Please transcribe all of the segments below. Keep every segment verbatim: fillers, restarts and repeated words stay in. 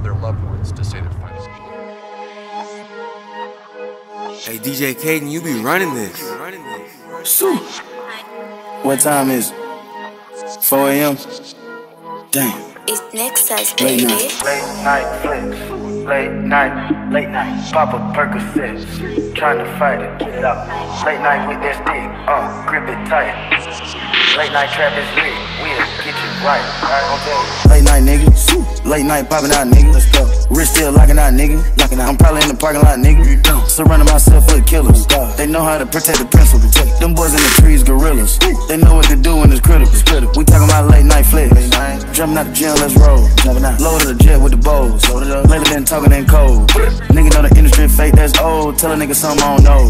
help their loved ones to stay their finest. Hey, D J Kayden, you be running this. So, what time is it? four A M Damn. It's next size, baby. Late night flicks. Late night, late night, pop a Percocet, tryna fight it, get up. Late night with this dick, uh, grip it tight. Late night Travis Rick, we'll get you right. Alright, okay. Late night nigga, late night popping out nigga, let's go. Wrist still locking out nigga, locking out. I'm probably in the parking lot nigga. Surrounding myself with killers, they know how to protect the principal. Them boys in the trees, gorillas, they know what to do when it's critical. We talking about late night flicks, jumping out the gym, let's roll. Loaded the jet with the bows, lately been talking ain't cold. Nigga know the industry fake, that's old. Tell a nigga something I don't know.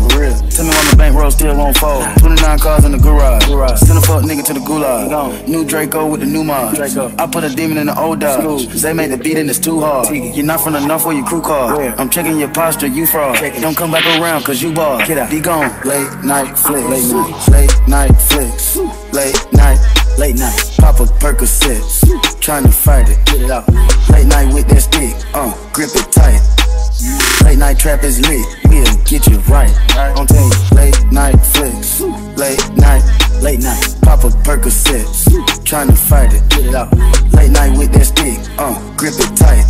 Tell me when the bankroll still won't fold. Twenty-nine cars in the garage, send a fuck nigga to the gulag. New Draco with the new mods, I put a demon in the old Dodge. They make the beat and it's too hard. You're not from the north where your crew car. I'm checking your posture, you fraud. Don't come back around cause you bald. Be gone. Late night flicks, late night, late night flicks, late night, late night, pop a Percocet, tryna fight it, get it out. Late night with that stick, uh, grip it tight. Late night trap is lit, we'll get you right. Don't tell you, late night flicks, late night, late night, pop a Percocet, tryna fight it, get it out. Late night with that stick, uh, grip it tight.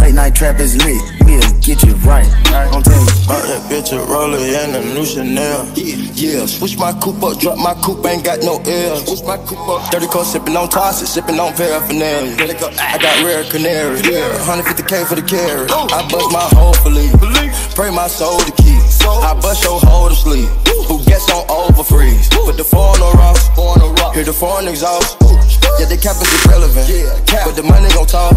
Late night trap is lit, we'll get you right. Don't tell me. Bought that bitch a roller and a new Chanel. Yeah, yeah. Switch my coupe up, drop my coupe, ain't got no air. Switch my coupe up, dirty coat, sipping on tosses, sipping on paraphernalia. I got rare canary, yeah. one hundred fifty K for the carry. I bust my whole believe, pray my soul to keep. I bust your whole to sleep. Who gets on overfreeze? Put the phone on rock, hear the foreign exhaust. Yeah, the cap is irrelevant, but the money gon' talk.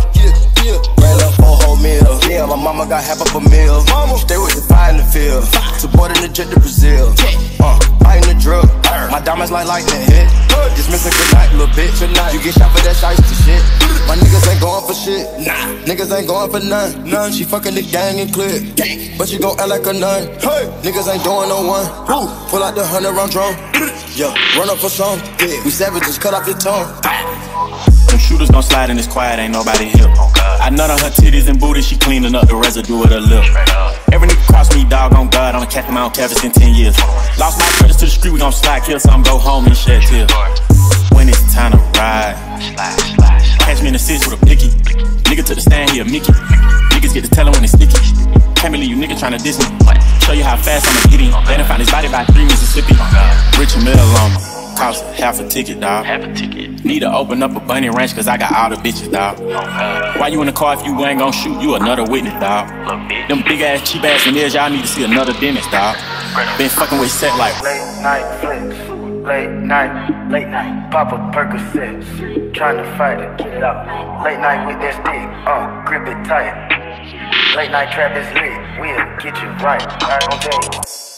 Ran up a whole meal. Yeah, my mama got half up a meal. Stay with the fire in the field. Supporting the jet to Brazil. Uh, biting the drug. My diamonds like lightning hit. Just missing good night, little bitch. You get shot for that shiesty shit. My niggas ain't going for shit. Niggas ain't going for none. None. She fucking the gang and click. But she gon' act like a nun. Niggas ain't doing no one. Pull out the hundred round drum. Yo, run up for some. We savages, cut off your tongue. Them shooters don't slide and it's quiet, ain't nobody hip. I nut on her titties and booty, she cleaning up the residue with her lip. Every nigga cross me, dog on God, I'ma catch him out Cavis in ten years. Lost my credits to the street, we gon' slide, kill some, go home and shed tears. When it's time to ride, catch me in the six with a blicky. Nigga to the stand, he a Mickey. Niggas get to tellin' when it's sticky. Can't believe you nigga tryna diss me. Show you how fast I'ma get him. Let him find his body by three Mississippi. Richard Mill on me. Cost half a ticket, dawg. Half a ticket. Need to open up a bunny ranch, cause I got all the bitches, dawg. Why you in the car if you ain't gon' shoot? You another witness, dawg. Them big ass, cheap ass veneers, y'all need to see another dentist, dawg. Been fucking with set like late night flicks, late night, late night, pop a Percocet, tryna fight it, get it out. Late night with this dick, uh, grip it tight. Late night trap is lit, we'll get you right. Alright, okay.